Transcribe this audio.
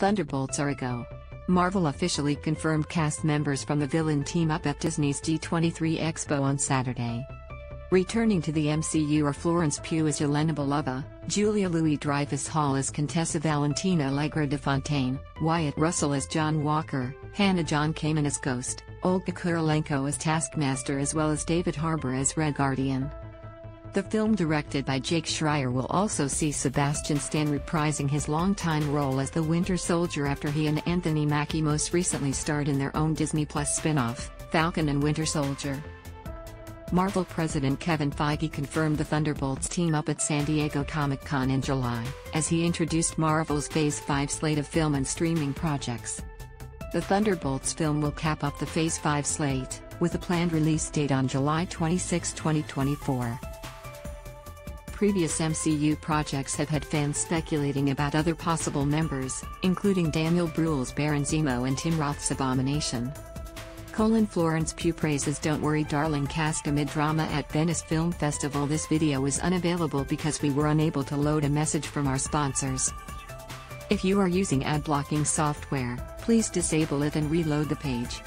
Thunderbolts are a go. Marvel officially confirmed cast members from the villain team up at Disney's D23 Expo on Saturday. Returning to the MCU are Florence Pugh as Yelena Belova, Julia Louis-Dreyfus Hall as Contessa Valentina Allegra de Fontaine, Wyatt Russell as John Walker, Hannah John-Kamen as Ghost, Olga Kurylenko as Taskmaster, as well as David Harbour as Red Guardian. The film, directed by Jake Schreier, will also see Sebastian Stan reprising his longtime role as the Winter Soldier after he and Anthony Mackie most recently starred in their own Disney Plus spin-off, Falcon and Winter Soldier. Marvel President Kevin Feige confirmed the Thunderbolts team-up at San Diego Comic-Con in July, as he introduced Marvel's Phase 5 slate of film and streaming projects. The Thunderbolts film will cap off the Phase 5 slate, with a planned release date on July 26, 2024. Previous MCU projects have had fans speculating about other possible members, including Daniel Bruhl's Baron Zemo and Tim Roth's Abomination. Florence Pugh praises Don't Worry, Darling cast amid drama at Venice Film Festival. This video is unavailable because we were unable to load a message from our sponsors. If you are using ad blocking software, please disable it and reload the page.